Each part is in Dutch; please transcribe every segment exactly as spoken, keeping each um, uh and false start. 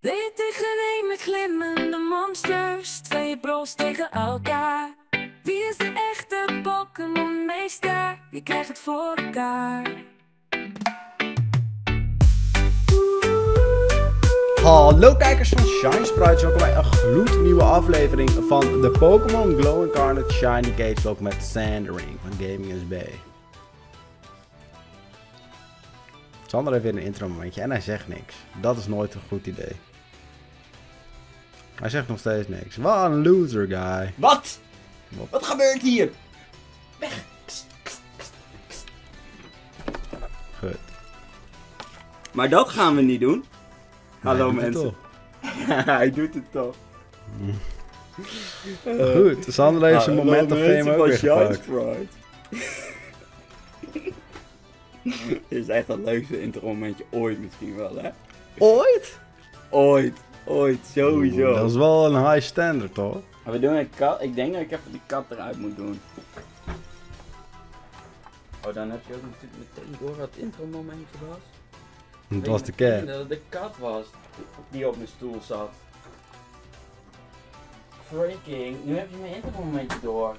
Dit is gereen met glimmende monsters, twee bros tegen elkaar. Wie is de echte Pokémon meester? Wie krijgt het voor elkaar? Hallo kijkers van ShineSprites, welkom bij een gloednieuwe aflevering van de Pokémon Glowing Garnet Shiny Cagelocke met Sander van GamingSB. Sander heeft weer een intro momentje en hij zegt niks. Dat is nooit een goed idee. Hij zegt nog steeds niks. Wat een loser guy. Wat? Wat, Wat gebeurt hier? Weg. Pst, pst, pst, pst. Goed. Maar dat gaan we niet doen. Hallo nee, hij mensen. Doet hij doet het toch. uh, Goed, Sander heeft zijn moment of fame ook weer gepakt. Dit is echt het leukste intro-momentje ooit misschien wel, hè? Ooit? Ooit, ooit, sowieso. Oeh, dat is wel een high standard, hoor. Maar we doen een kat. Ik denk dat ik even die kat eruit moet doen. Oh, dan heb je ook natuurlijk meteen door wat intro-momentje was. Het was de cat. Ik denk dat het de kat was die op mijn stoel zat. Freaking, nu heb je mijn intro-momentje door.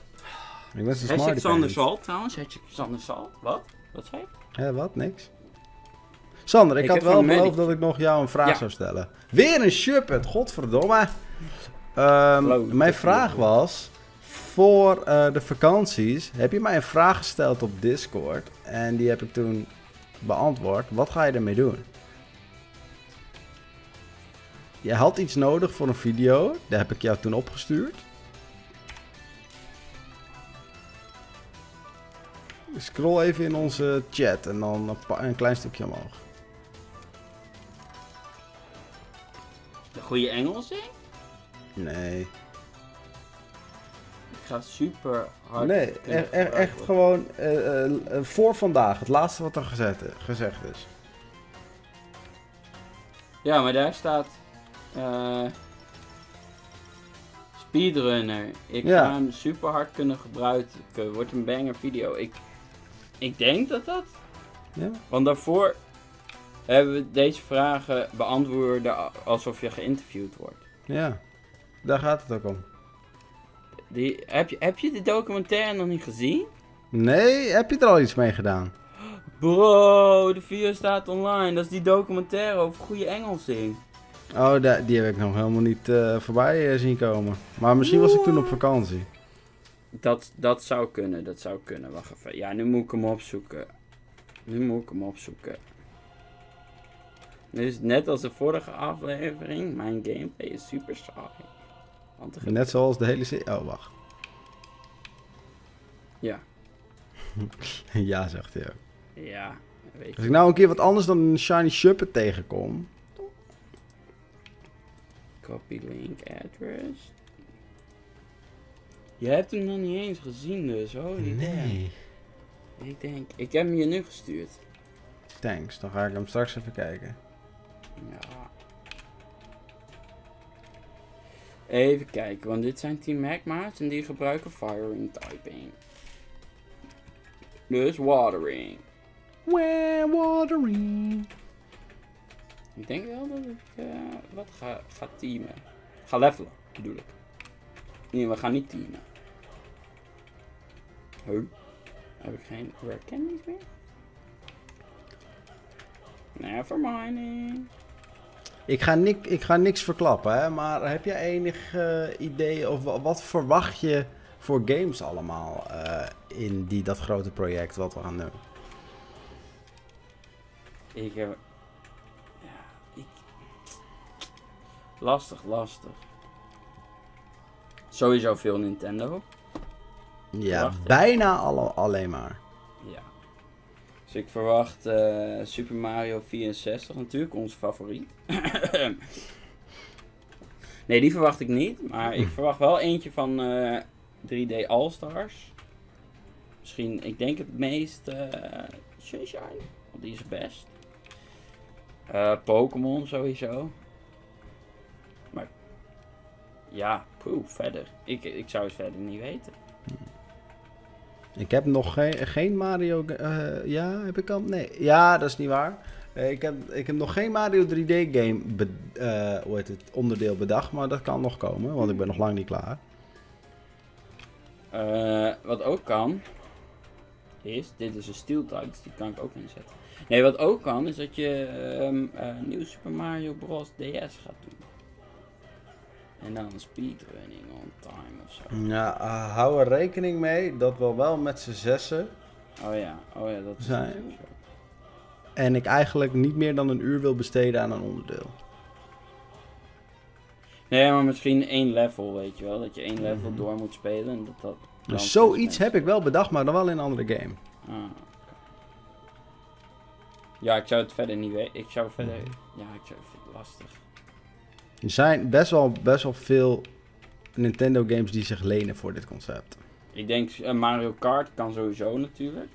Ik ben zo smart. Hij zit Sander Salt trouwens, hij zit Sander Salt, wat? Wat zei je? Ja, wat? Niks. Sander, ik, ik had wel beloofd dat ik nog jou een vraag ja. zou stellen. Weer een Shuppet, godverdomme. Um, mijn vraag was, voor uh, de vakanties heb je mij een vraag gesteld op Discord. En die heb ik toen beantwoord. Wat ga je ermee doen? Je had iets nodig voor een video. Daar heb ik jou toen opgestuurd. Scroll even in onze chat en dan een klein stukje omhoog. De goede Engels, hè? Nee. Ik ga super hard. Nee, echt, echt, echt gewoon uh, uh, voor vandaag. Het laatste wat er gezet, gezegd is. Ja, maar daar staat... Uh, speedrunner. Ik ja. ga hem super hard kunnen gebruiken. Wordt een banger video. Ik... Ik denk dat dat... Ja. Want daarvoor hebben we deze vragen beantwoord alsof je geïnterviewd wordt. Ja, daar gaat het ook om. Die, heb, je, heb je de documentaire nog niet gezien? Nee, heb je er al iets mee gedaan? Bro, de video staat online. Dat is die documentaire over goede Engelsing. Oh, die heb ik nog helemaal niet uh, voorbij zien komen. Maar misschien was ik toen op vakantie. Dat, dat zou kunnen, dat zou kunnen. Wacht even. Ja, nu moet ik hem opzoeken. Nu moet ik hem opzoeken. Dus net als de vorige aflevering, mijn gameplay is super saai. Want net zoals de hele serie. Oh, wacht. Ja. Ja, zegt hij ook. Ja, weet je. Als ik nou een keer wat anders dan een shiny Shuppet tegenkom. Copy link address. Je hebt hem nog niet eens gezien dus, hoor. Nee. Ik denk, ik heb hem je nu gestuurd. Thanks, dan ga ik hem straks even kijken. Ja. Even kijken, want dit zijn Team Magma's en die gebruiken firing typing. Dus watering. Where watering. Ik denk wel dat ik uh, wat ga, ga teamen. Ga levelen, bedoel ik. Nee, we gaan niet teamen. Huh? Heb ik geen herkenning meer? Never mining. Ik ga, nik, ik ga niks verklappen, hè? Maar heb jij enig uh, idee of wat verwacht je voor games allemaal uh, in die, dat grote project wat we gaan doen? Ik heb... Ja, ik... Lastig, lastig. Sowieso veel Nintendo. Ja, verwacht bijna alle, alleen maar. Ja. Dus ik verwacht uh, Super Mario vierenzestig natuurlijk, onze favoriet. Nee, die verwacht ik niet. Maar ik verwacht wel eentje van uh, drie D All-Stars. Misschien, ik denk het meest... Uh, Sunshine, want die is best. Uh, Pokémon sowieso. Maar... Ja, poeh, verder. Ik, ik zou het verder niet weten. Ik heb nog geen, geen Mario... Uh, ja, heb ik al... Nee. Ja, dat is niet waar. Ik heb, ik heb nog geen Mario drie D game be, uh, hoe heet het, onderdeel bedacht, maar dat kan nog komen, want ik ben nog lang niet klaar. Uh, wat ook kan, is, dit is een steel type, dus die kan ik ook inzetten. Nee, wat ook kan, is dat je um, uh, nieuw Super Mario Bros. D S gaat doen. En dan speedrunning on time ofzo. Ja, uh, hou er rekening mee dat we wel met z'n zessen. Oh ja, oh ja, dat is zijn. Natuurlijk. En ik eigenlijk niet meer dan een uur wil besteden aan een onderdeel. Nee, maar misschien één level, weet je wel. Dat je één level mm-hmm. door moet spelen. En dat dat dus zoiets heb ik wel bedacht, maar dan wel in een andere game. Ah, okay. Ja, ik zou het verder niet weten. Ik zou verder... Ja, ik zou het vind lastig. Er zijn best wel, best wel veel Nintendo games die zich lenen voor dit concept. Ik denk uh, Mario Kart kan sowieso natuurlijk.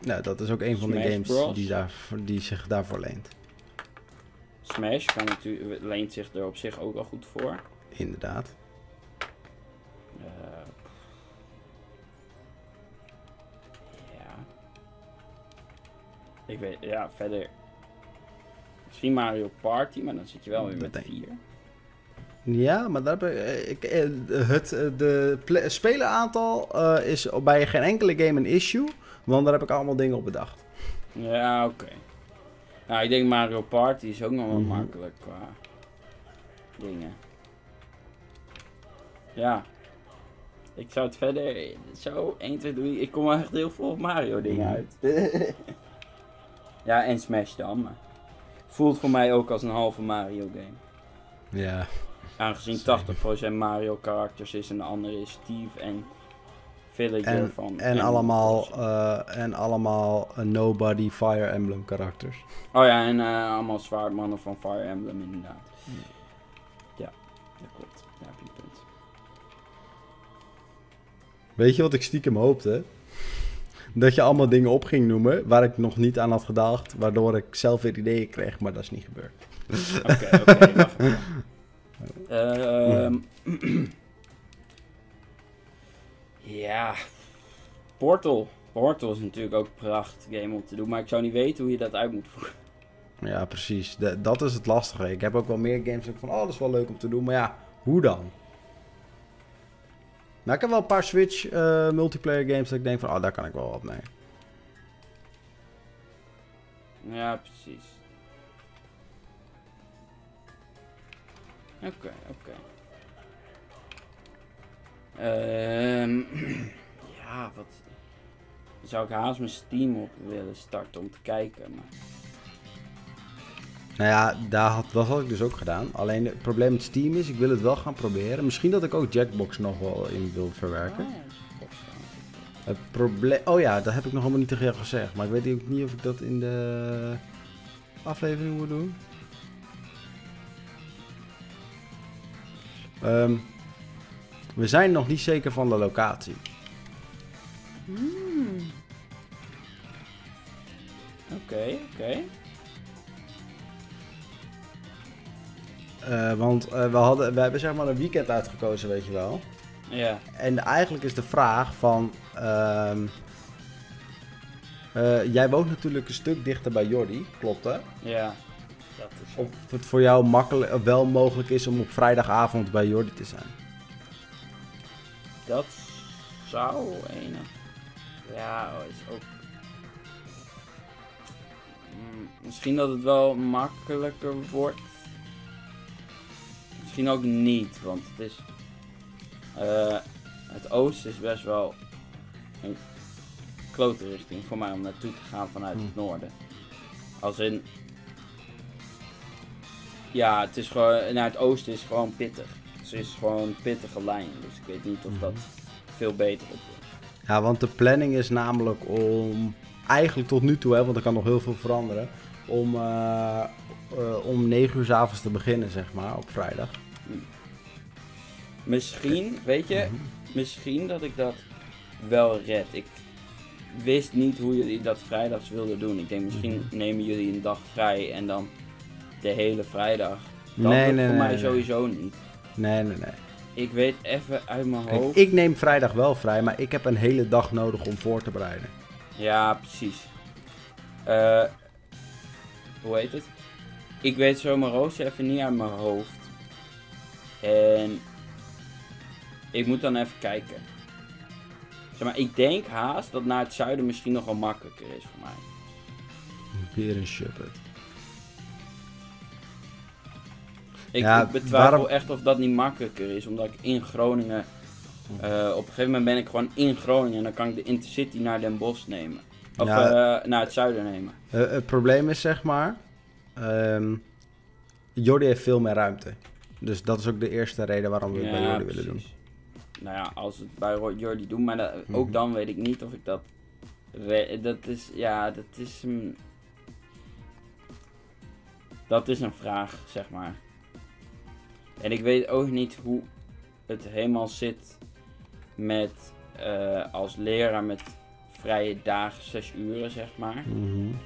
Nou, dat is ook een van Smash de games die, daar, die zich daarvoor leent. Smash kan natuurlijk, leent zich er op zich ook wel goed voor. Inderdaad. Uh, ja. Ik weet, ja, verder. Misschien Mario Party, maar dan zit je wel weer dat met vier. Ja, maar daar heb ik, ik, het de speleraantal uh, is bij geen enkele game een issue. Want daar heb ik allemaal dingen op bedacht. Ja, oké. Okay. Nou, ik denk Mario Party is ook nog wel mm-hmm. makkelijk qua dingen. Ja. Ik zou het verder... Zo, één, twee, drie... Ik kom echt heel veel Mario dingen uit. Ja, en Smash dan, maar... Voelt voor mij ook als een halve Mario game. Ja. Aangezien tachtig procent Mario karakters is en de andere is Steve en... En, van en, allemaal, uh, en allemaal uh, Nobody Fire Emblem karakters. Oh ja, en uh, allemaal zwaardmannen van Fire Emblem inderdaad. Mm. Ja, dat klopt. Daar heb je een punt. Weet je wat ik stiekem hoopte? Dat je allemaal dingen op ging noemen waar ik nog niet aan had gedacht, waardoor ik zelf weer ideeën kreeg, maar dat is niet gebeurd. Oké, oké, wacht even. Ehm... Ja, Portal. Portal is natuurlijk ook een prachtig game om te doen, maar ik zou niet weten hoe je dat uit moet voeren. Ja, precies. De, dat is het lastige. Ik heb ook wel meer games van, oh, dat is wel leuk om te doen, maar ja, hoe dan? Nou, ik heb wel een paar Switch uh, multiplayer games dat ik denk van, oh, daar kan ik wel wat mee. Ja, precies. Oké, okay, oké. Okay. Um, ja, wat zou ik haast mijn Steam op willen starten om te kijken. Maar... Nou ja, daar had, dat had ik dus ook gedaan. Alleen het probleem met Steam is, ik wil het wel gaan proberen. Misschien dat ik ook Jackbox nog wel in wil verwerken. Ah, ja, Jackbox. Het probleem... Oh ja, dat heb ik nog helemaal niet tegen jou gezegd. Maar ik weet ook niet of ik dat in de aflevering moet doen. Um, We zijn nog niet zeker van de locatie. Hmm. Oké, okay, oké. Okay. Uh, want uh, we, hadden, we hebben zeg maar een weekend uitgekozen, weet je wel. Ja. Yeah. En eigenlijk is de vraag van... Uh, uh, jij woont natuurlijk een stuk dichter bij Jordi, klopt hè? Ja. Yeah. Is... Of het voor jou makkelijk, wel mogelijk is om op vrijdagavond bij Jordi te zijn. Dat zou een... Ja, is ook... Misschien dat het wel makkelijker wordt. Misschien ook niet, want het is... Uh, het oosten is best wel een klote richting voor mij om naartoe te gaan vanuit hm. het noorden. Als in... Ja, het is gewoon... Naar het oosten is gewoon pittig. Het is gewoon een pittige lijn, dus ik weet niet of dat veel beter op wordt. Ja, want de planning is namelijk om, eigenlijk tot nu toe, hè, want er kan nog heel veel veranderen, om, uh, uh, om negen uur 's avonds te beginnen, zeg maar, op vrijdag. Misschien, weet je, mm-hmm. misschien dat ik dat wel red. Ik wist niet hoe jullie dat vrijdags wilden doen. Ik denk, misschien mm-hmm. nemen jullie een dag vrij en dan de hele vrijdag. Dat nee, nee, voor nee, mij nee. sowieso niet. Nee, nee, nee. Ik weet even uit mijn hoofd... Kijk, ik neem vrijdag wel vrij, maar ik heb een hele dag nodig om voor te bereiden. Ja, precies. Uh, hoe heet het? Ik weet zo mijn rooster even niet uit mijn hoofd. En ik moet dan even kijken. Zeg maar, ik denk haast dat naar het zuiden misschien nog wel makkelijker is voor mij. Weer een Shuppet. Ik, ja, ik betwijfel waarom... echt of dat niet makkelijker is, omdat ik in Groningen... Uh, op een gegeven moment ben ik gewoon in Groningen en dan kan ik de Intercity naar Den Bosch nemen. Of ja, uh, naar het zuiden nemen. Uh, het probleem is, zeg maar, um, Jordi heeft veel meer ruimte. Dus dat is ook de eerste reden waarom we ja, het bij Jordi precies. willen doen. Nou ja, als we het bij Jordi doen, maar dat, ook mm-hmm. dan weet ik niet of ik dat... Dat is, ja, dat is... Um, dat is een vraag, zeg maar. En ik weet ook niet hoe het helemaal zit met uh, als leraar met vrije dagen, zes uren, zeg maar. Mm-hmm.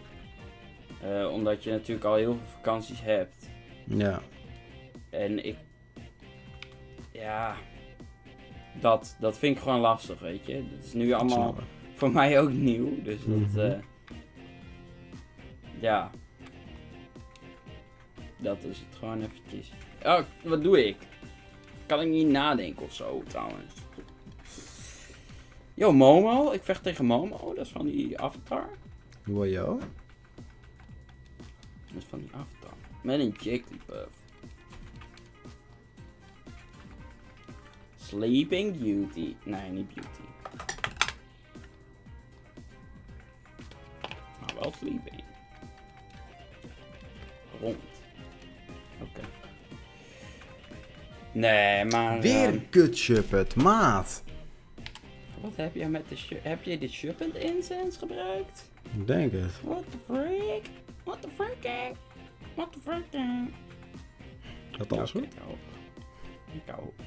uh, omdat je natuurlijk al heel veel vakanties hebt. Ja. En ik... Ja... Dat, dat vind ik gewoon lastig, weet je. Dat is nu allemaal voor mij ook nieuw, dus mm-hmm. dat... Uh, ja. Dat is het gewoon eventjes. Oh, wat doe ik? Kan ik niet nadenken of zo, trouwens. Yo, Momo. Ik vecht tegen Momo. Dat is van die avatar. Wojo. Dat is van die avatar. Met een Jigglypuff. Sleeping Beauty. Nee, niet Beauty. Maar wel Sleeping. Rond. Oké. Okay. Nee, maar... Weer een kut Shuppet, maat! Wat heb jij met de Shuppet... Heb je de Shuppet incense gebruikt? Ik denk het. What the freak? What the freak? What the freak? Gaat alles goed? Ik hou op. Ik hou op.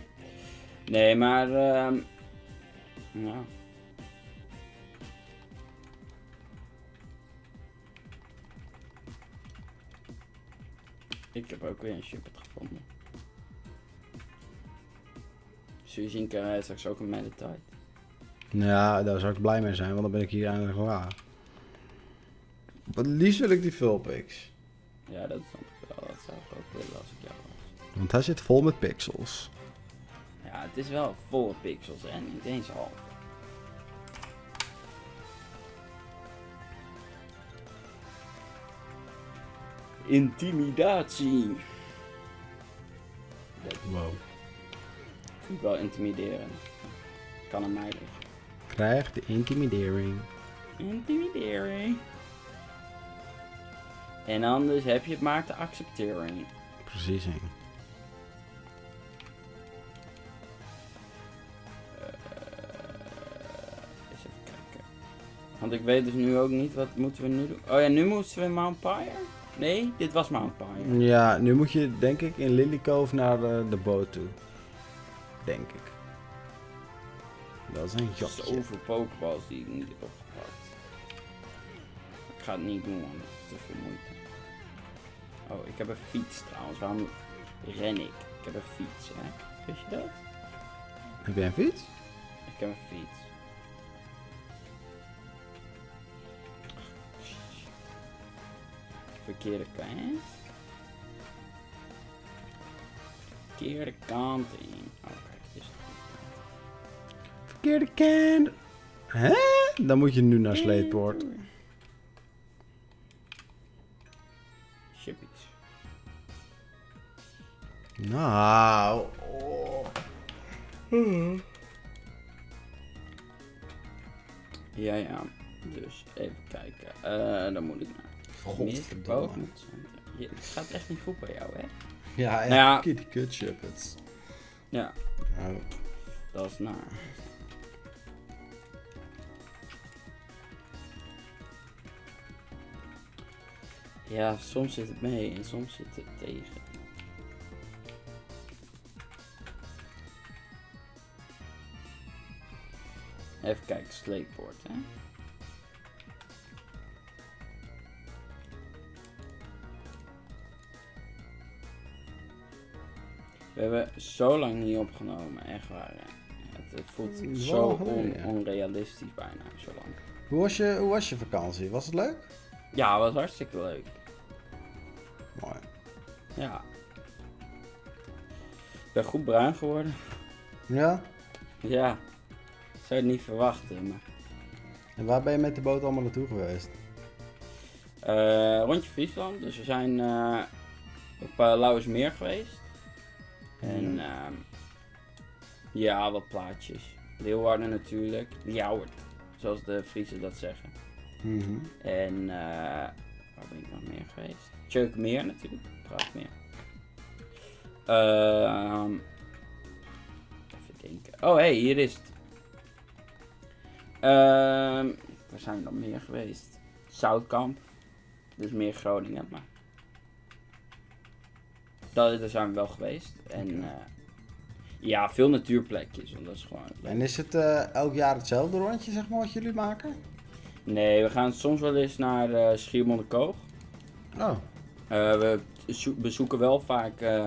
Nee, maar... Um... Nou... Ik heb ook weer een Shuppet gevonden. Zo zien kan hij straks ook een Meditite. Ja, daar zou ik blij mee zijn, want dan ben ik hier eindelijk klaar. Wat liefst wil ik die Vulpix. Ja, dat snap ik wel. Dat zou ik ook willen als ik jou was. Want hij zit vol met pixels. Ja, het is wel vol pixels en niet eens half. Intimidatie. Wow. Ik wel intimideren. Kan aan mij liggen. Krijg de intimidering. Intimidering. En anders heb je het maar te accepteren. Precies. Hè. Uh, eens even kijken. Want ik weet dus nu ook niet wat moeten we nu doen. Oh ja, nu moesten we Mount Pyre? Nee, dit was Mount Pyre. Ja, nu moet je denk ik in Lilycove naar de, de boot toe. Denk ik. Dat is een jatje. Zoveel pokeballs die ik niet heb opgepakt. Ik ga het niet doen, want het is te veel moeite. Oh, ik heb een fiets trouwens. Waarom ren ik? Ik heb een fiets, hè. Weet je dat? Heb jij een fiets? Ik heb een fiets. Verkeerde kant. Verkeerde kant in. Oh. Verkeerde kant. Hè? Dan moet je nu naar Sleetpoort. Shippies. Nou. Oh. Mm-hmm. Ja, ja. Dus even kijken. Uh, dan moet ik naar. Godverdomme. Ja, het gaat echt niet goed bij jou, hè? Ja, echt. Nou, ja. Die kut Shuppets. Ja. Nou. Dat is naar. Ja, soms zit het mee en soms zit het tegen. Even kijken, Sleetpoort, hè. We hebben zo lang niet opgenomen, echt waar. Hè? Het voelt wow, zo on onrealistisch bijna, zo lang. Hoe was, je, hoe was je vakantie? Was het leuk? Ja, het was hartstikke leuk. Ja. Ik ben goed bruin geworden. Ja? Ja. Ik zou het niet verwachten, maar... En waar ben je met de boot allemaal naartoe geweest? Uh, rondje Friesland. Dus we zijn uh, op uh, Lauwersmeer geweest. Mm. En uh, ja, wat plaatjes. Leeuwarden natuurlijk. Jouwerd, zoals de Friesen dat zeggen. Mm-hmm. En uh, waar ben ik nog meer geweest? Tjeukmeer natuurlijk. Praatmeer. Uh, even denken. Oh, hé, hey, hier is het. Uh, waar zijn we nog meer geweest? Zoutkamp. Dus meer Groningen, maar... Dat, daar zijn we wel geweest. En uh, ja, veel natuurplekjes. Want dat is gewoon... En is het uh, elk jaar hetzelfde rondje, zeg maar, wat jullie maken? Nee, we gaan soms wel eens naar uh, Schiermonnikoog. Oh. Uh, we bezoeken wel vaak uh,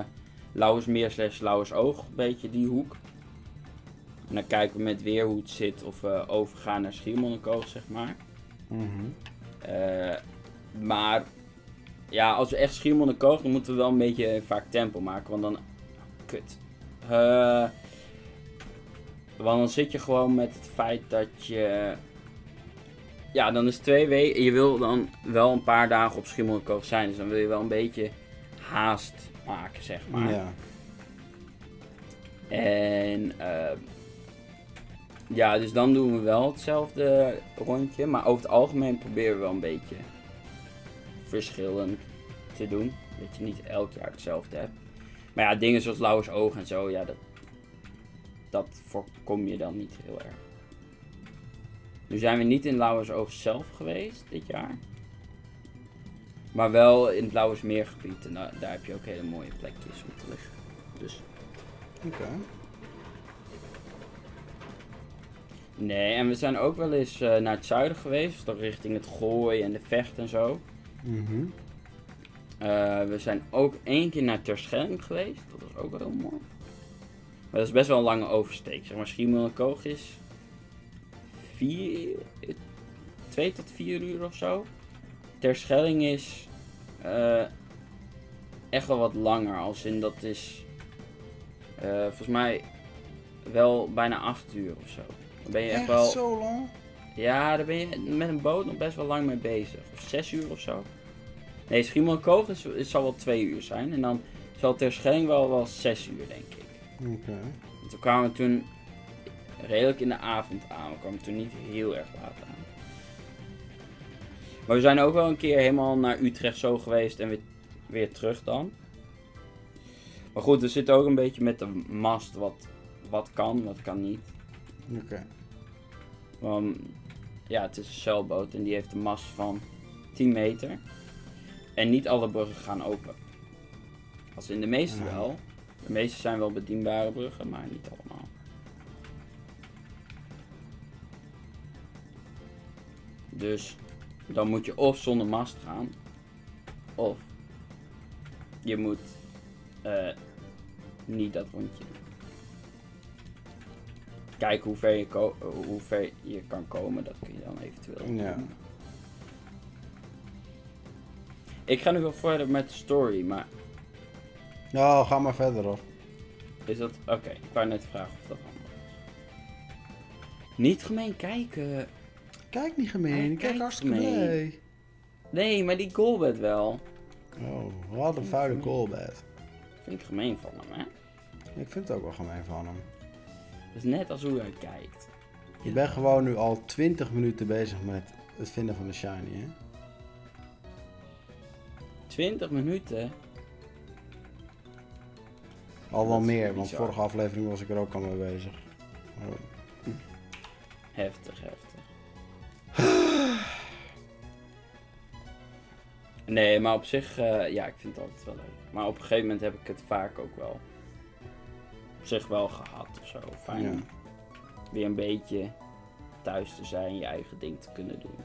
Lauwersmeer slash Lauwersoog, een beetje die hoek. En dan kijken we met weer hoe het zit of we overgaan naar Schiermonnikoog, zeg maar. Mm-hmm. uh, maar ja, als we echt Schiermonnikoog, dan moeten we wel een beetje vaak tempo maken, want dan... Kut. Uh, want dan zit je gewoon met het feit dat je... Ja, dan is twee weken... Je wil dan wel een paar dagen op Schiermonnikoog zijn, dus dan wil je wel een beetje haast maken, zeg maar. Ja. En... Uh, ja, dus dan doen we wel hetzelfde rondje, maar over het algemeen proberen we wel een beetje verschillend te doen. Dat je niet elk jaar hetzelfde hebt. Maar ja, dingen zoals Lauwersoog en zo, ja, dat, dat voorkom je dan niet heel erg. Nu zijn we niet in Lauwersoog zelf geweest dit jaar. Maar wel in het Lauwersmeergebied en daar, daar heb je ook hele mooie plekjes om te liggen. Dus. Oké. Okay. Nee, en we zijn ook wel eens uh, naar het zuiden geweest, toch richting het Gooi en de Vecht en zo. Mm-hmm. uh, we zijn ook één keer naar Terschelling geweest, dat was ook wel heel mooi. Maar dat is best wel een lange oversteek, zeg maar. Schiermonnikoog is vier, twee tot vier uur of zo. Terschelling is uh, echt wel wat langer, als in dat is uh, volgens mij wel bijna acht uur of zo. Dan ben je echt, echt wel... zo lang? Ja, daar ben je met een boot nog best wel lang mee bezig. Of zes uur of zo. Nee, Schiermonnikoog is, is, zal wel twee uur zijn. En dan zal Terschelling wel wel zes uur, denk ik. Oké. Okay. Want we kwamen toen redelijk in de avond aan. We kwamen toen niet heel erg laat aan. Maar we zijn ook wel een keer helemaal naar Utrecht zo geweest en weer, weer terug dan. Maar goed, we zitten ook een beetje met de mast. Wat, wat kan, wat kan niet. Oké. Okay. Um, ja, het is een zeilboot en die heeft een mast van tien meter. En niet alle bruggen gaan open. Als in de meeste ah. wel. De meeste zijn wel bedienbare bruggen, maar niet allemaal. Dus dan moet je of zonder mast gaan, of je moet uh, niet dat rondje doen. Kijk hoe ver, je hoe ver je kan komen, dat kun je dan eventueel doen. Ja. Ik ga nu wel verder met de story, maar... Nou, ga maar verder hoor. Is dat... Oké, okay, ik wou net vragen of dat anders is. Niet gemeen kijken. Kijk niet gemeen, ik kijk hartstikke mee. Nee, maar die Colbert wel. Oh, wat een vuile Colbert. Vind ik gemeen van hem, hè? Ik vind het ook wel gemeen van hem. Dat is net als hoe jij kijkt. Je ja. bent gewoon nu al twintig minuten bezig met het vinden van de shiny, hè? twintig minuten? Al wel meer, want vorige aflevering was ik er ook al mee bezig. Oh. Heftig, heftig. Nee, maar op zich, uh, ja, ik vind het altijd wel leuk. Maar op een gegeven moment heb ik het vaak ook wel... zich wel gehad of zo. Fijn ja. weer een beetje thuis te zijn, je eigen ding te kunnen doen.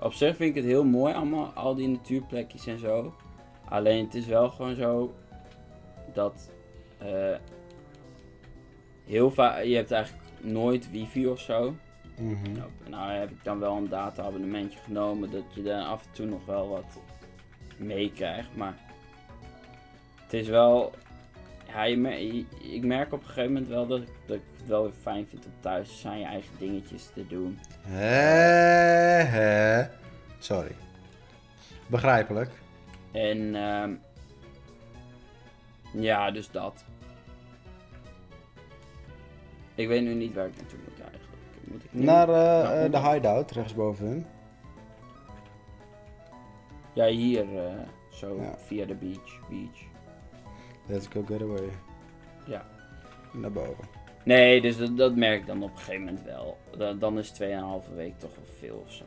Op zich vind ik het heel mooi allemaal, al die natuurplekjes en zo. Alleen het is wel gewoon zo dat uh, heel vaak, je hebt eigenlijk nooit wifi of zo. Mm-hmm. Nou, nou heb ik dan wel een data abonnementje genomen dat je dan af en toe nog wel wat meekrijgt, maar het is wel, ja, je mer je, ik merk op een gegeven moment wel dat, dat ik het wel weer fijn vind om thuis te zijn, je eigen dingetjes te doen. He, he. Sorry. Begrijpelijk. En uh, ja, dus dat. Ik weet nu niet waar ik naartoe moet eigenlijk. Moet ik nu... Naar uh, nou, de hideout, rechtsbovenin. Ja, hier, uh, zo, ja. Via de beach, beach. Let's go get away. Ja. Naar boven. Nee, dus dat, dat merk ik dan op een gegeven moment wel. Dan, dan is tweeënhalve week toch wel veel of zo.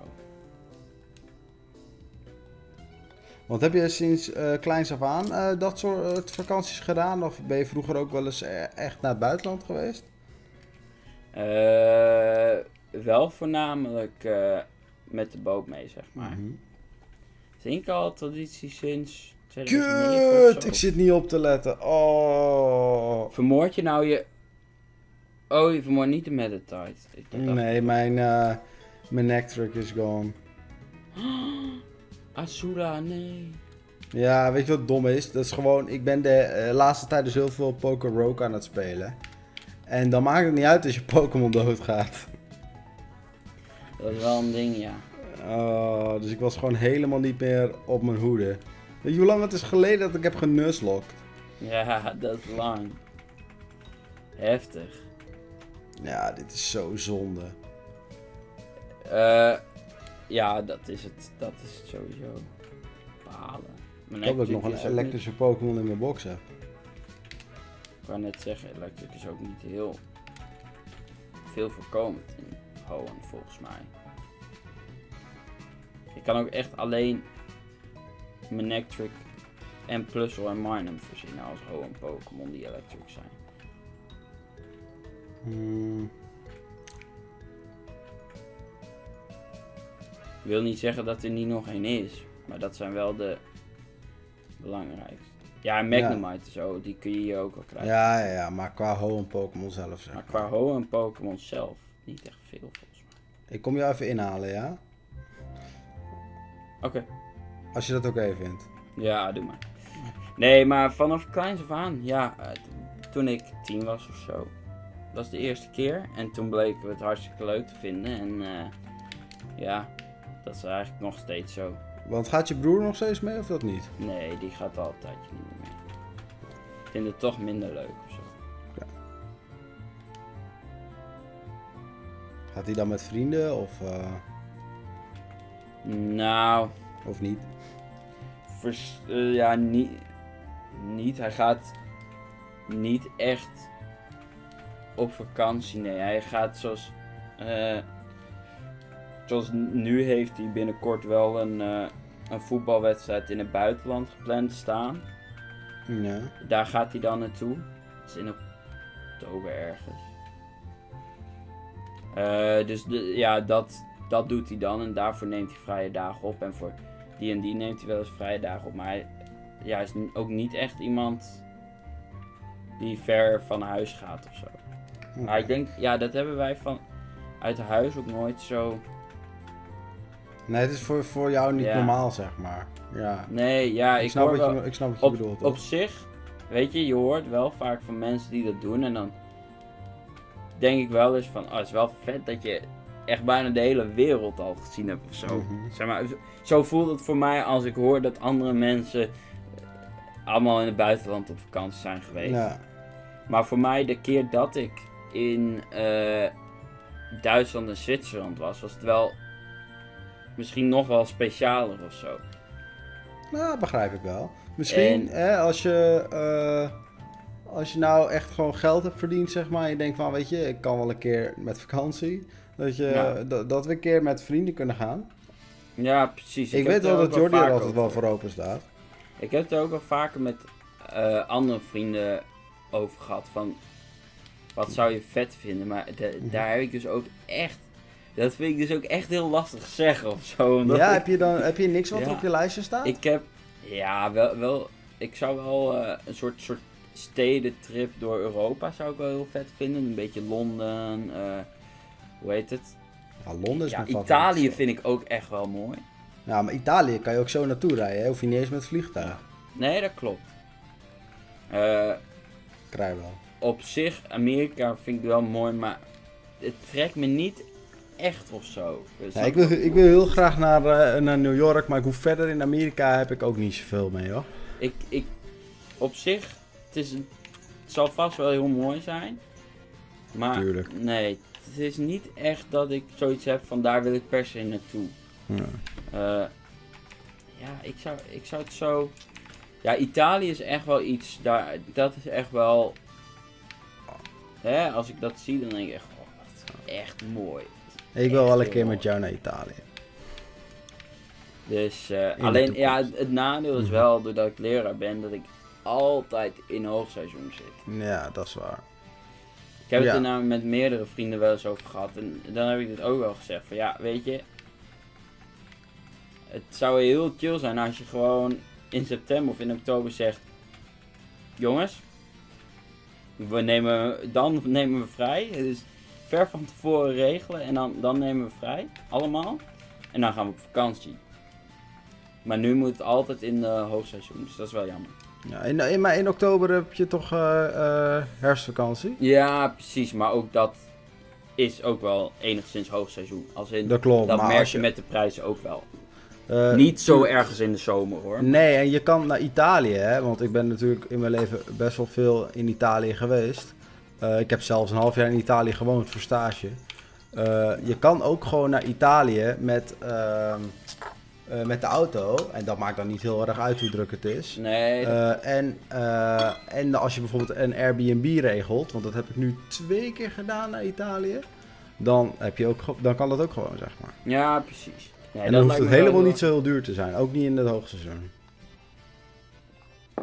Want heb je sinds uh, kleins af aan uh, dat soort uh, vakanties gedaan? Of ben je vroeger ook wel eens uh, echt naar het buitenland geweest? Uh, wel voornamelijk uh, met de boot mee, zeg maar. Mm-hmm. Het is al traditie sinds tweeduizend negen. Kut, ik zit niet op te letten. Oh. Vermoord je nou je... Oh, je vermoord niet de Meditite. Nee, mijn, uh, mijn Minectric is gone. Azula, nee. Ja, weet je wat dom is? Dat is gewoon, ik ben de uh, laatste tijd dus heel veel Pokeroke aan het spelen. En dan maakt het niet uit als je Pokémon doodgaat. Dat is wel een ding, ja. Oh, dus ik was gewoon helemaal niet meer op mijn hoede. Weet je hoe lang het is geleden dat ik heb genuslokt? Ja, dat is lang. Heftig. Ja, dit is zo zonde. Uh, ja, dat is het. Dat is het sowieso. Balen. Mijn ik hoop dat ik nog een elektrische niet... Pokémon in mijn box heb. Ik kan net zeggen, Electric is ook niet heel veel voorkomend in Hoenn, volgens mij. Ik kan ook echt alleen Magnemite en Plusle en Minum verzinnen als Hoenn Pokémon die Electric zijn. Hmm. Ik wil niet zeggen dat er niet nog één is, maar dat zijn wel de belangrijkste. Ja, en Magnemite, ja. Zo, die kun je hier ook wel krijgen. Ja, ja, maar qua Hoenn Pokémon zelf, zeg. Maar qua Hoenn Pokémon zelf, niet echt veel volgens mij. Ik kom jou even inhalen, ja? Oké. Okay. Als je dat oké okay vindt. Ja, doe maar. Nee, maar vanaf kleins af aan, ja, toen ik tien was of zo. Dat was de eerste keer en toen bleken we het hartstikke leuk te vinden en uh, ja, dat is eigenlijk nog steeds zo. Want gaat je broer nog steeds mee of dat niet? Nee, die gaat altijd niet meer mee. Ik vind het toch minder leuk ofzo. Ja. Gaat hij dan met vrienden of? Uh... Nou. Of niet? Vers, uh, ja, niet, niet. Hij gaat niet echt op vakantie. Nee, hij gaat zoals. Uh, Zoals nu heeft hij binnenkort wel een, uh, een voetbalwedstrijd in het buitenland gepland staan. Ja. Daar gaat hij dan naartoe. Dat is in oktober ergens. Uh, dus de, ja, dat, dat doet hij dan en daarvoor neemt hij vrije dagen op. En voor die en die neemt hij wel eens vrije dagen op. Maar hij, ja, hij is ook niet echt iemand die ver van huis gaat ofzo. Okay. Maar ik denk, ja, dat hebben wij van uit huis ook nooit zo... Nee, het is voor, voor jou niet ja. normaal, zeg maar. Ja. Nee, ja, ik, ik, snap hoor wel, je, ik snap wat je op, bedoelt. Toch? Op zich, weet je, je hoort wel vaak van mensen die dat doen. En dan denk ik wel eens van, oh, het is wel vet dat je echt bijna de hele wereld al gezien hebt of zo. Mm-hmm. Zeg maar, zo voelt het voor mij als ik hoor dat andere mensen allemaal in het buitenland op vakantie zijn geweest. Ja. Maar voor mij, de keer dat ik in uh, Duitsland en Zwitserland was, was het wel... Misschien nog wel specialer of zo. Nou, begrijp ik wel. Misschien, en... hè, als je... Uh, als je nou echt gewoon geld hebt verdiend, zeg maar. Je denkt van, weet je, ik kan wel een keer met vakantie. Dat, je, ja. dat we een keer met vrienden kunnen gaan. Ja, precies. Ik, ik weet wel dat Jordi er altijd over. wel voor open staat. Ik heb het er ook wel vaker met uh, andere vrienden over gehad. Van, wat zou je vet vinden? Maar de, daar heb ik dus ook echt... Dat vind ik dus ook echt heel lastig zeggen of zo. Omdat ja, ik... heb je dan heb je niks wat ja. er op je lijstje staat? Ik heb, ja, wel, wel ik zou wel uh, een soort, soort stedentrip door Europa zou ik wel heel vet vinden. Een beetje Londen, uh, hoe heet het? Ja, Londen is ja, mijn favoriet. Italië vind ik ook echt wel mooi. Nou, maar Italië kan je ook zo naartoe rijden, hè? Hoef je niet eens met het vliegtuig. Nee, dat klopt. Uh, Krijg wel. Op zich, Amerika vind ik wel mooi, maar het trekt me niet echt of zo. Dus ja, ik, wil, ik wil heel graag naar, uh, naar New York, maar ik hoef verder in Amerika heb ik ook niet zoveel mee, hoor. Ik, ik, op zich, het, is een, het zal vast wel heel mooi zijn, maar tuurlijk. Nee, het is niet echt dat ik zoiets heb van daar wil ik per se naartoe. Ja, uh, ja ik, zou, ik zou het zo... Ja, Italië is echt wel iets, daar, dat is echt wel... Hè, als ik dat zie, dan denk ik echt, oh, dat is echt mooi. Is ik wil wel een keer mooi. Met jou naar Italië. Dus, uh, alleen, ja, het, het nadeel is wel, doordat ik leraar ben, dat ik altijd in hoogseizoen zit. Ja, dat is waar. Ik heb ja. het er nou met meerdere vrienden wel eens over gehad en dan heb ik dit ook wel gezegd van, ja, weet je... Het zou heel chill zijn als je gewoon in september of in oktober zegt, jongens, we nemen, dan nemen we vrij. Dus ver van tevoren regelen en dan, dan nemen we vrij, allemaal. En dan gaan we op vakantie. Maar nu moet het altijd in de hoogseizoen, dus dat is wel jammer. Ja, in, in, maar in oktober heb je toch uh, uh, herfstvakantie? Ja, precies, maar ook dat is ook wel enigszins hoogseizoen. Als in, dat klopt, dat merk je met de prijzen ook wel. Uh, niet zo ergens in de zomer, hoor. Nee, en je kan naar Italië, hè, want ik ben natuurlijk in mijn leven best wel veel in Italië geweest. Uh, ik heb zelfs een half jaar in Italië gewoond voor stage. Uh, je kan ook gewoon naar Italië met, uh, uh, met de auto. En dat maakt dan niet heel erg uit hoe druk het is. Nee. Uh, en, uh, en als je bijvoorbeeld een Airbnb regelt, want dat heb ik nu twee keer gedaan naar Italië. Dan, heb je ook, dan kan dat ook gewoon, zeg maar. Ja, precies. Ja, en dan hoeft het helemaal niet zo heel duur te zijn, ook niet in het hoogseizoen.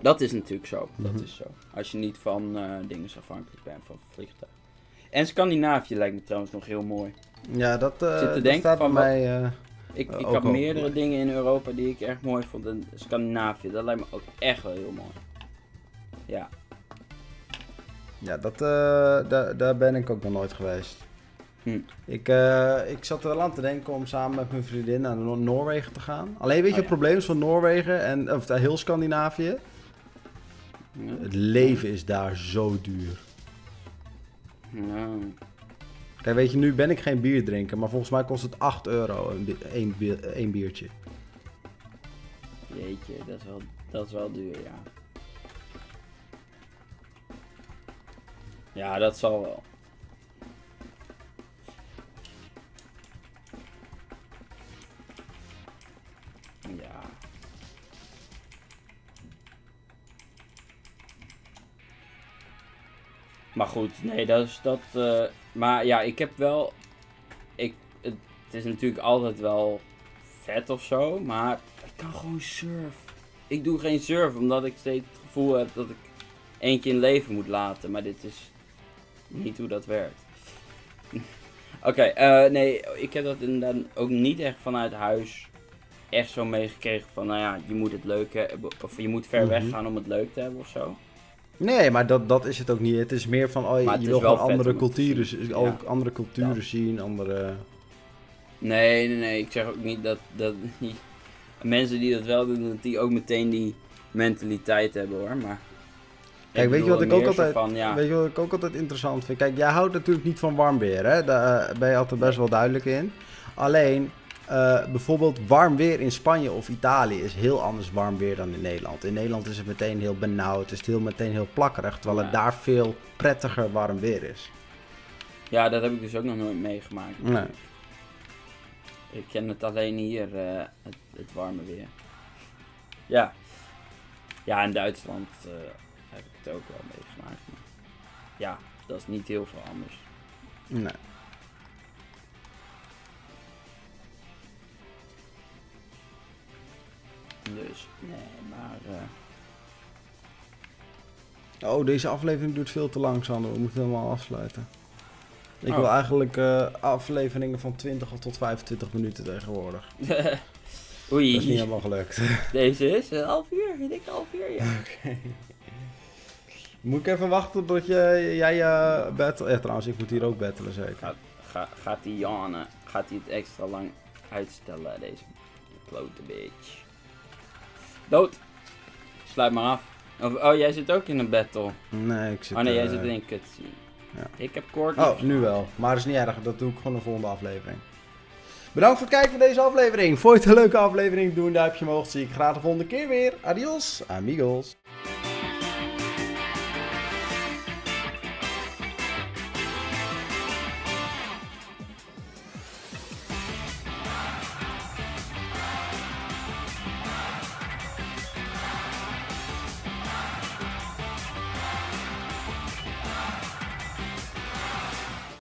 Dat is natuurlijk zo, dat mm-hmm. is zo. Als je niet van uh, dingen afhankelijk bent, van vliegtuigen. En Scandinavië lijkt me trouwens nog heel mooi. Ja, dat, uh, Zit te dat staat van mij uh, Ik, ik had meerdere mooi. dingen in Europa die ik echt mooi vond. En Scandinavië, dat lijkt me ook echt wel heel mooi. Ja. Ja, dat, uh, daar, daar ben ik ook nog nooit geweest. Hm. Ik, uh, ik zat er wel aan te denken om samen met mijn vriendin naar Noor Noorwegen te gaan. Alleen weet je, oh, ja. het probleem is van Noorwegen en of, uh, heel Scandinavië. Ja. Het leven is daar zo duur. Ja. Kijk, weet je, nu ben ik geen bier drinken, maar volgens mij kost het acht euro een, bi een, bi een biertje. Jeetje, dat is wel, dat is wel duur, ja. Ja, dat zal wel. Ja. Maar goed, nee, dat is dat. Uh, maar ja, ik heb wel. Ik, het, het is natuurlijk altijd wel vet of zo, maar ik kan gewoon surfen. Ik doe geen surf omdat ik steeds het gevoel heb dat ik eentje in leven moet laten, maar dit is niet hoe dat werkt. Oké, okay, uh, nee, ik heb dat inderdaad ook niet echt vanuit huis. Echt zo meegekregen van, nou ja, je moet het leuk hebben, of je moet ver weg gaan om het leuk te hebben of zo. Nee, maar dat, dat is het ook niet. Het is meer van, oh, je, je wil gewoon andere culturen, ja. ook andere culturen ja. zien, andere... Nee, nee, nee, ik zeg ook niet dat, dat mensen die dat wel doen, dat die ook meteen die mentaliteit hebben, hoor, maar... Kijk, weet je, wat ik ook altijd, van, ja. weet je wat ik ook altijd interessant vind? Kijk, jij houdt natuurlijk niet van warm weer, hè? Daar ben je altijd best wel duidelijk in. Alleen... Uh, bijvoorbeeld warm weer in Spanje of Italië is heel anders warm weer dan in Nederland. In Nederland is het meteen heel benauwd, is het heel meteen heel plakkerig, terwijl ja. het daar veel prettiger warm weer is. Ja, dat heb ik dus ook nog nooit meegemaakt. Nee. Ik ken het alleen hier, uh, het, het warme weer. Ja. Ja, in Duitsland uh, heb ik het ook wel meegemaakt. Maar ja, dat is niet heel veel anders. Nee. Dus, nee, maar... Uh... Oh, deze aflevering duurt veel te lang, Sander. We moeten helemaal afsluiten. Ik oh. wil eigenlijk uh, afleveringen van twintig tot vijfentwintig minuten tegenwoordig. Oei. Dat is niet helemaal gelukt. Deze is een half uur, een dikke half uur, ja. Okay. Moet ik even wachten tot je, jij je uh, battle... Ja, trouwens, ik moet hier ook battelen, zeker. Gaat, ga, gaat die Janne, gaat die het extra lang uitstellen, deze Klote bitch. Dood. Sluit maar af. Of, oh, jij zit ook in een battle. Nee, ik zit... Oh nee, jij uh, zit in een cutscene. Ja. Ik heb kort. Oh, nu wel. Maar dat is niet erg. Dat doe ik gewoon de volgende aflevering. Bedankt voor het kijken van deze aflevering. Vond je het een leuke aflevering? Doe een duimpje omhoog. Zie ik graag de volgende keer weer. Adios, amigos.